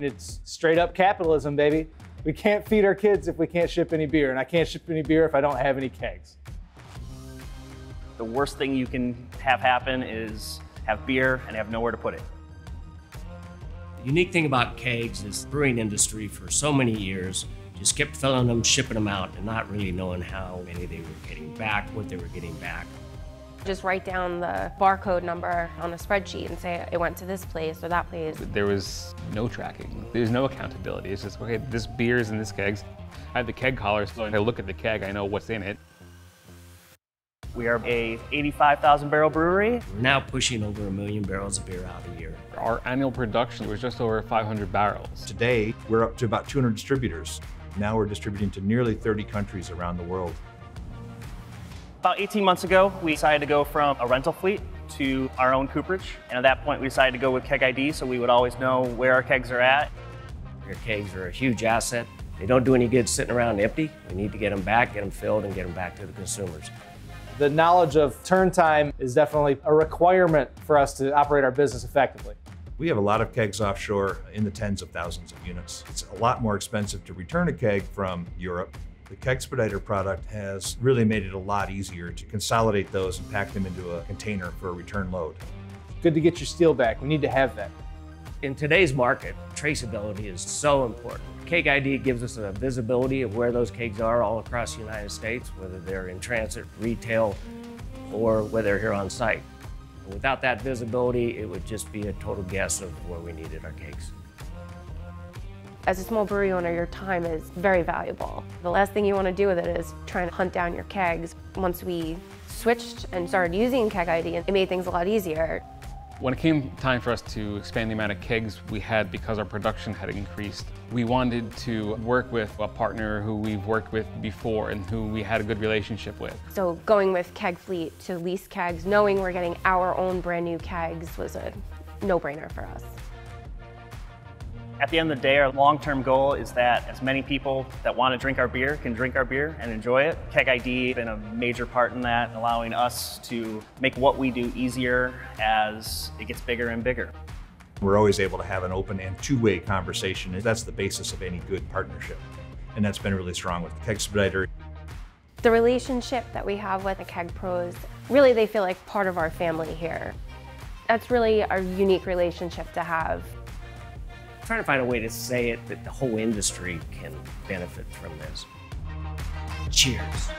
It's straight up capitalism, baby. We can't feed our kids if we can't ship any beer, and I can't ship any beer if I don't have any kegs. The worst thing you can have happen is have beer and have nowhere to put it. The unique thing about kegs is the brewing industry for so many years just kept filling them, shipping them out, and not really knowing how many they were getting back, what they were getting back. Just write down the barcode number on a spreadsheet and say it went to this place or that place. There was no tracking. There's no accountability. It's just, okay, this beer is in this kegs. I have the keg collar, so when I look at the keg, I know what's in it. We are a 85,000 barrel brewery. We're now pushing over 1 million barrels of beer out a year. Our annual production was just over 500 barrels. Today, we're up to about 200 distributors. Now we're distributing to nearly 30 countries around the world. About 18 months ago, we decided to go from a rental fleet to our own cooperage. And at that point, we decided to go with KegID, so we would always know where our kegs are at. Your kegs are a huge asset. They don't do any good sitting around empty. We need to get them back, get them filled, and get them back to the consumers. The knowledge of turn time is definitely a requirement for us to operate our business effectively. We have a lot of kegs offshore in the tens of thousands of units. It's a lot more expensive to return a keg from Europe. The Kegspediter product has really made it a lot easier to consolidate those and pack them into a container for a return load. Good to get your steel back. We need to have that. In today's market, traceability is so important. KegID gives us a visibility of where those kegs are all across the United States, whether they're in transit, retail, or whether they're here on site. And without that visibility, it would just be a total guess of where we needed our kegs. As a small brewery owner, your time is very valuable. The last thing you want to do with it is try and hunt down your kegs. Once we switched and started using KegID, it made things a lot easier. When it came time for us to expand the amount of kegs we had because our production had increased, we wanted to work with a partner who we've worked with before and who we had a good relationship with. So going with KegFleet to lease kegs, knowing we're getting our own brand new kegs, was a no-brainer for us. At the end of the day, our long-term goal is that as many people that want to drink our beer can drink our beer and enjoy it. KegID has been a major part in that, allowing us to make what we do easier as it gets bigger and bigger. We're always able to have an open and two-way conversation, and that's the basis of any good partnership. And that's been really strong with Kegspediter. The relationship that we have with the Keg Pros, really they feel like part of our family here. That's really our unique relationship to have. Trying to find a way to say it that the whole industry can benefit from this. Cheers.